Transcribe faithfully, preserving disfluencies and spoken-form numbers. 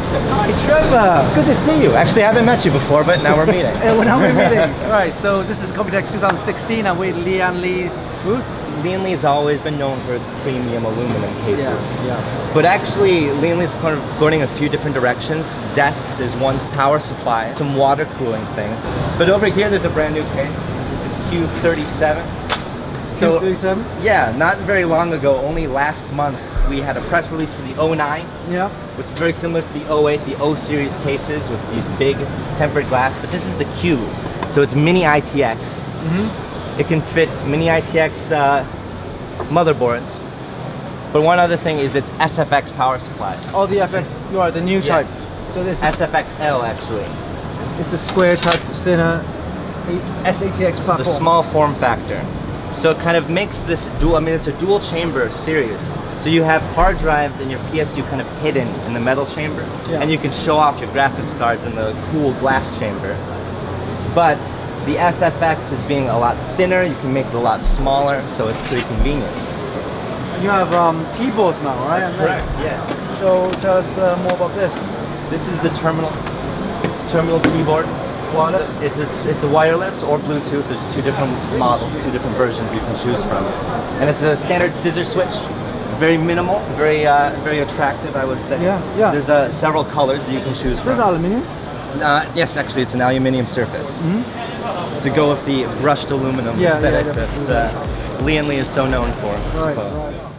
Winston. Hi, Trevor. Good to see you. Actually, I haven't met you before, but now we're meeting. And now we're meeting. All right, so this is Computex two thousand sixteen. I'm with Lian Li booth. Lian Li has always been known for its premium aluminum cases. Yeah, yeah. But actually, Lian Li is kind of going in a few different directions. Desks is one, power supply, some water cooling things. But over here, there's a brand new case. This is the Q thirty-seven. So, yeah, not very long ago, only last month, we had a press release for the O nine, yeah, which is very similar to the O eight, the O series cases with these big tempered glass, but this is the Q, so it's mini I T X. Mm-hmm. It can fit mini I T X uh, motherboards, but one other thing is it's S F X power supply. Oh, the F X, you are the new yes. type. So this is S F X L, actually. It's a square type, thinner S A T X platform. So the small form factor. So it kind of makes this dual, I mean it's a dual chamber series. So you have hard drives and your P S U kind of hidden in the metal chamber. Yeah. And you can show off your graphics cards in the cool glass chamber. But the S F X is being a lot thinner, you can make it a lot smaller, so it's pretty convenient. You have um, keyboards now, right? That's correct, right. Yes. So tell us uh, more about this. This is the terminal, terminal keyboard. So it's, a, it's a wireless or Bluetooth. There's two different models, two different versions you can choose from. And it's a standard scissor switch. Very minimal, very uh, very attractive, I would say. Yeah, yeah. There's uh, several colors that you can choose from. Is this aluminium? Uh, yes, actually, it's an aluminium surface. Mm-hmm. To go with the brushed aluminum yeah, aesthetic yeah, that uh, Lian Li is so known for, I suppose. Right, right.